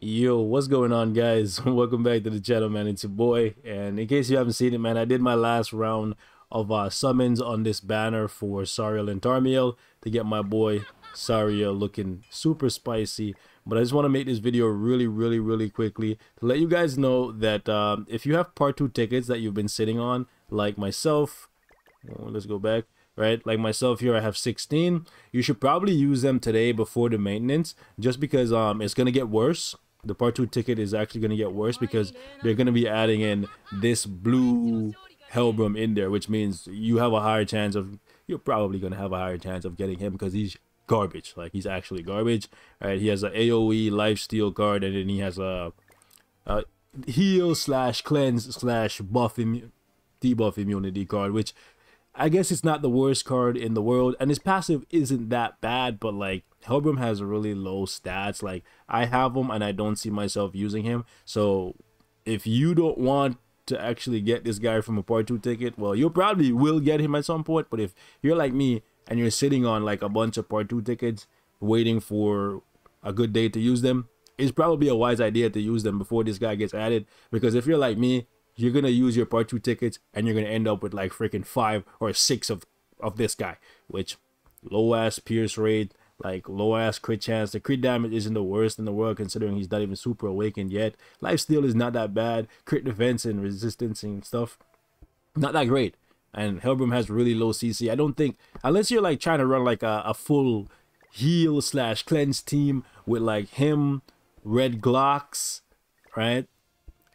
Yo, what's going on, guys? Welcome back to the channel, man. It's your boy, and in case you haven't seen it, man, I did my last round of summons on this banner for Sariel and Tarmiel to get my boy Sariel looking super spicy. But I just want to make this video really quickly to let you guys know that if you have part 2 tickets that you've been sitting on, like myself, let's go back. Right, like myself here, I have 16. You should probably use them today before the maintenance, just because it's gonna get worse. The part 2 ticket is actually gonna get worse because they're gonna be adding in this blue Hellbram in there, which means you have a higher chance of, you're probably gonna have a higher chance of getting him because he's garbage. Like, he's actually garbage. All right, he has an AOE lifesteal card, and then he has a heal slash cleanse slash buff debuff immunity card, which I guess it's not the worst card in the world, and his passive isn't that bad, but like, Hellbram has really low stats. Like, I have him and I don't see myself using him, so if you don't want to actually get this guy from a part 2 ticket, well, you probably will get him at some point, but if you're like me and you're sitting on like a bunch of part 2 tickets waiting for a good day to use them, it's probably a wise idea to use them before this guy gets added, because if you're like me, you're going to use your part 2 tickets and you're going to end up with like freaking 5 or 6 of this guy, which low ass pierce rate, like low ass crit chance. The crit damage isn't the worst in the world considering he's not even super awakened yet. Lifesteal is not that bad. Crit defense and resistance and stuff, not that great. And Hellbram has really low CC. I don't think, unless you're like trying to run like a full heal slash cleanse team with like him, Red Glocks, right?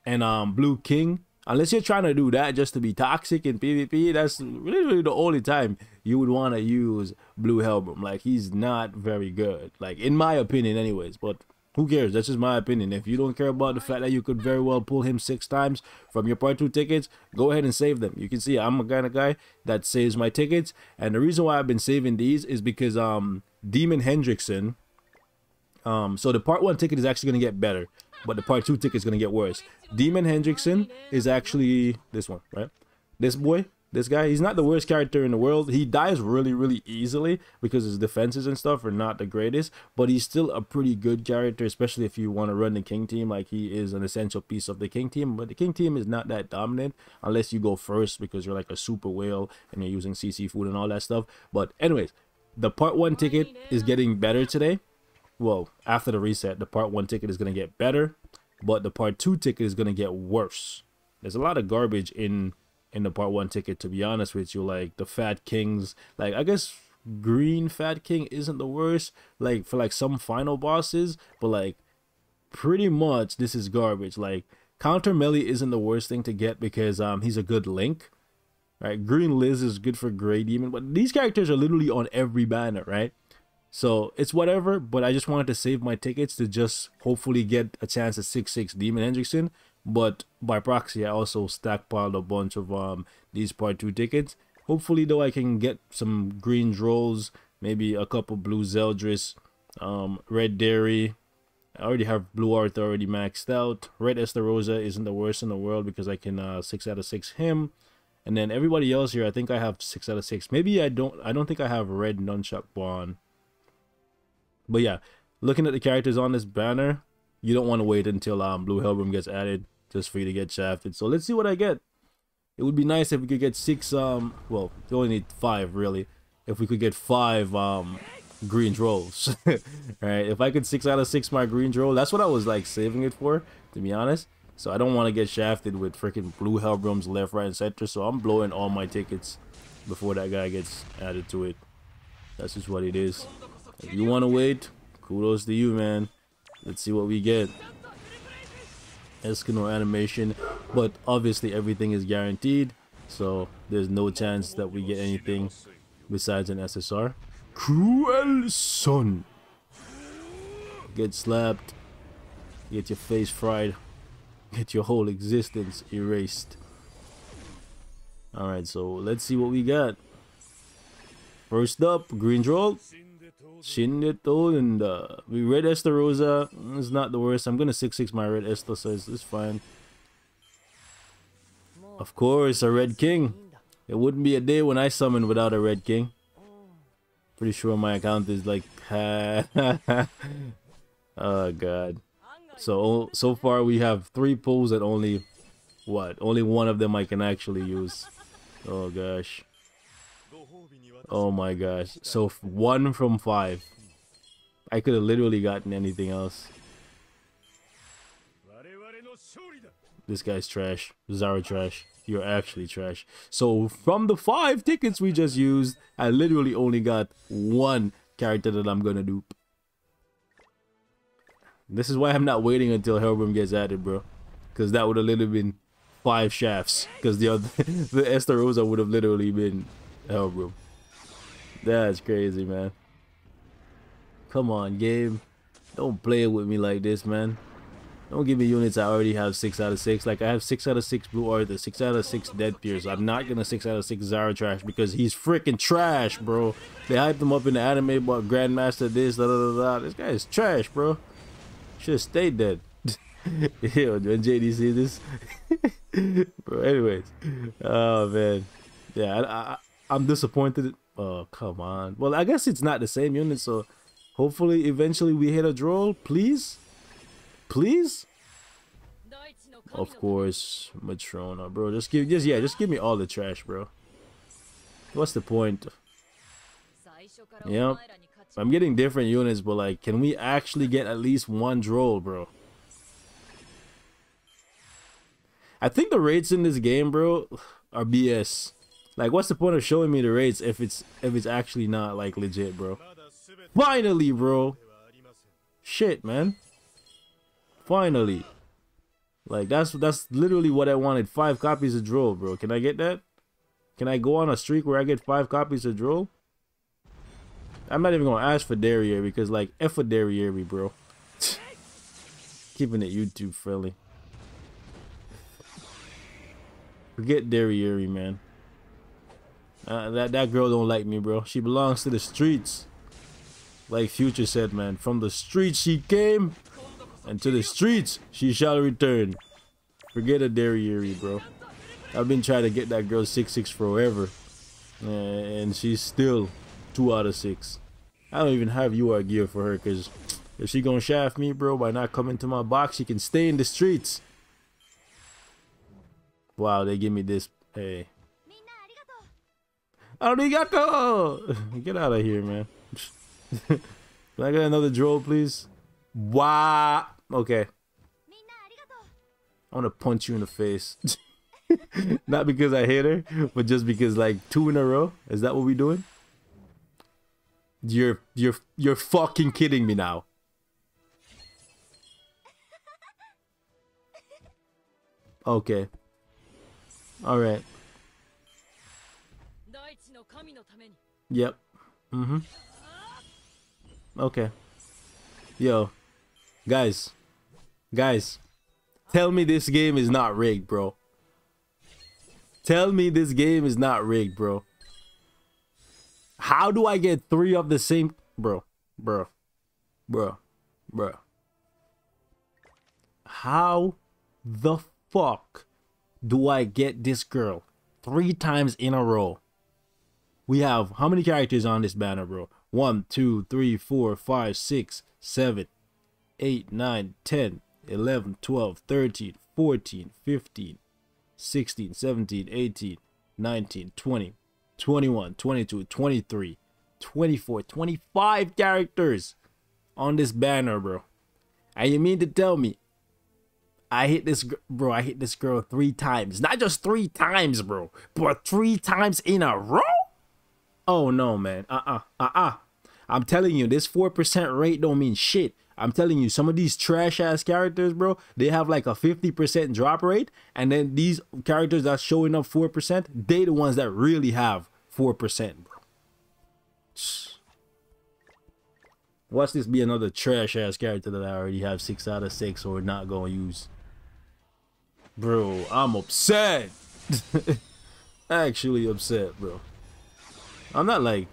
And Blue King. Unless you're trying to do that just to be toxic in PvP, that's really the only time you would want to use Blue Hellbram. Like, he's not very good. Like, in my opinion anyways, but who cares? That's just my opinion. If you don't care about the fact that you could very well pull him 6 times from your part 2 tickets, go ahead and save them. You can see I'm a kind of guy that saves my tickets. And the reason why I've been saving these is because Demon Hendrickson, so the part 1 ticket is actually going to get better, but the part 2 ticket is going to get worse. Demon Hendrickson is actually this one, right? This boy, this guy, he's not the worst character in the world. He dies really easily because his defenses and stuff are not the greatest, but he's still a pretty good character, especially if you want to run the king team. Like, he is an essential piece of the king team, but the king team is not that dominant unless you go first because you're like a super whale and you're using CC food and all that stuff. But anyways, the part 1 ticket is getting better today. Well, after the reset, the part 1 ticket is going to get better, but the part 2 ticket is going to get worse. There's a lot of garbage in the part 1 ticket, to be honest with you. Like, the Fat Kings, like, I guess Green Fat King isn't the worst, like, for like some final bosses, but like, pretty much this is garbage. Like, counter melee isn't the worst thing to get because he's a good link, right? Green Liz is good for Grey Demon, but these characters are literally on every banner, right? So it's whatever, but I just wanted to save my tickets to just hopefully get a chance at 6/6 Demon Hendrickson. But by proxy, I also stockpiled a bunch of these part 2 tickets. Hopefully, though, I can get some Green Droles, maybe a couple Blue Zeldris, Red Dairy. I already have Blue Arthur already maxed out. Red Estarossa isn't the worst in the world because I can 6/6 him. And then everybody else here, I think I have 6/6. Maybe I don't think I have Red Nunchuck Bond. But yeah, looking at the characters on this banner, you don't want to wait until Blue Hellbram gets added just for you to get shafted. So let's see what I get. It would be nice if we could get 6, well, you only need 5 really. If we could get 5 Green Droles. Alright, if I could 6/6 my Green Droll, that's what I was like saving it for, to be honest. So I don't want to get shafted with freaking Blue Hellbrams left, right, and center. So I'm blowing all my tickets before that guy gets added to it. That's just what it is. If you want to wait, kudos to you, man. Let's see what we get. Escanor animation, but obviously everything is guaranteed, so there's no chance that we get anything besides an SSR. Cruel Sun. Get slapped. Get your face fried. Get your whole existence erased. Alright, so let's see what we got. First up, Green Droll. Shinito, and we Red Estarossa is not the worst. I'm gonna 6/6 my Red Estarossa, so it's fine. Of course, a Red King. It wouldn't be a day when I summoned without a Red King. Pretty sure my account is like, oh god. So far we have 3 pools that only, what? Only one of them I can actually use. Oh gosh. Oh my gosh. So 1 from 5. I could have literally gotten anything else. This guy's trash. Zaratras. You're actually trash. So from the 5 tickets we just used, I literally only got 1 character that I'm gonna dupe. This is why I'm not waiting until Hellbram gets added, bro. Because that would have literally been 5 shafts. Because the Estarossa would have literally been Hellbram. That's crazy, man. Come on, game. Don't play with me like this, man. Don't give me units I already have 6 out of 6. Like, I have 6 out of 6 Blue Arthur, 6 out of 6 Dead Pierce. I'm not gonna 6 out of 6 Zaratras because he's freaking trash, bro. They hyped him up in the anime about Grandmaster this, da da da da. This guy is trash, bro. Should have stayed dead. Yo, when JD see this, bro. Anyways, oh man, yeah, I'm disappointed. Oh come on. Well, I guess it's not the same unit, so hopefully, eventually, we hit a draw, please. Please? Of course, Matrona, bro. Just give me all the trash, bro. What's the point? Yeah, I'm getting different units, but like, can we actually get at least 1 droll, bro? I think the rates in this game, bro, are BS. Like, what's the point of showing me the rates if it's actually not like legit, bro? Finally, bro. Shit, man. Finally, like that's literally what I wanted. 5 copies of droll, bro. Can I get that? Can I go on a streak where I get 5 copies of droll? I'm not even gonna ask for Derieri because like F for Derieri, bro. Keeping it YouTube friendly. Forget Derieri, man. That girl don't like me, bro. She belongs to the streets. Like Future said, man, from the streets she came. And to the streets, she shall return. Forget a Derieri, bro. I've been trying to get that girl 6-6 forever. And she's still 2 out of 6. I don't even have UR gear for her, because if she gonna shaft me, bro, by not coming to my box, she can stay in the streets. Wow, they give me this. Hey. Arigato! Get out of here, man. Can I get another droll, please? Wow. Okay. I want to punch you in the face. Not because I hate her, but just because like 2 in a row. Is that what we're doing? You're fucking kidding me now. Okay. All right. Yep. Mhm. Okay. Yo. Guys, tell me this game is not rigged, bro. Tell me this game is not rigged, bro. How do I get 3 of the same... Bro. How the fuck do I get this girl 3 times in a row? We have how many characters on this banner, bro? 1, 2, 3, 4, 5, 6, 7, 8, 9, 10, 11, 12, 13, 14, 15, 16, 17, 18, 19, 20, 21, 22, 23, 24, 25 characters on this banner, bro. And you mean to tell me I hit this girl 3 times? Not just 3 times, bro, but 3 times in a row? Oh no, man. I'm telling you, this 4% rate don't mean shit. I'm telling you, some of these trash ass characters, bro, they have like a 50% drop rate, and then these characters that's showing up 4%, they the ones that really have 4%, bro. Watch this be another trash ass character that I already have 6 out of 6 or not gonna use. Bro, I'm upset. Actually upset, bro. I'm not like...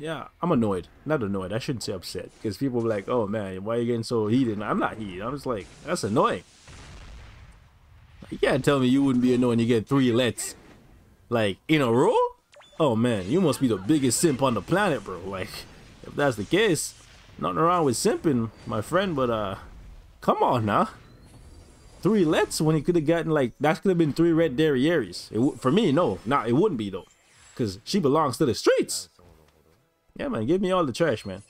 Yeah, I'm annoyed. Not annoyed. I shouldn't say upset, because people be like, "Oh man, why are you getting so heated?" I'm not heated. I'm just like, that's annoying. You can't tell me you wouldn't be annoyed when you get 3 lets, like in a row. Oh man, you must be the biggest simp on the planet, bro. Like, if that's the case, nothing wrong with simping, my friend, but come on now. 3 lets when he could have gotten, like, that could have been 3 red Derieris. For me, no. Nah, it wouldn't be though, because she belongs to the streets. Yeah man, give me all the trash, man.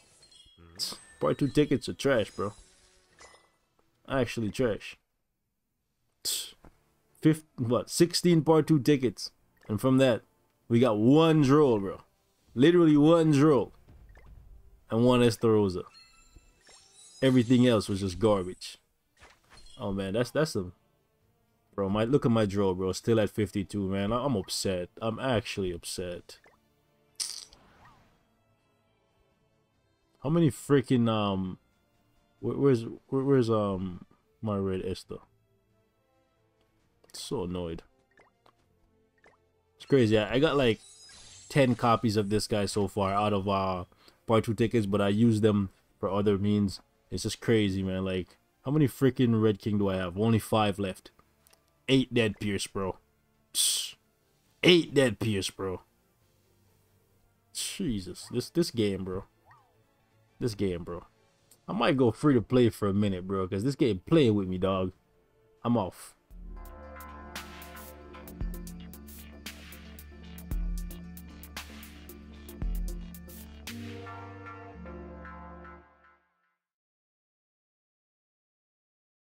Part 2 tickets are trash, bro. Actually trash. 16 part 2 tickets, and from that we got 1 droll, bro. Literally 1 droll and 1 Estarossa. Everything else was just garbage. Oh man, that's a, bro. My look at my droll, bro. Still at 52, man. I'm upset. I'm actually upset. How many freaking where's my Red Estarossa? So annoyed. It's crazy. I got like 10 copies of this guy so far out of part 2 tickets, but I use them for other means. It's just crazy, man. Like, how many freaking Red King do I have? Only 5 left. 8 dead Pierce, bro. 8 dead Pierce, bro. Jesus, this game, bro. This game, bro. I might go free to play for a minute, bro, because this game playing with me, dog. I'm off.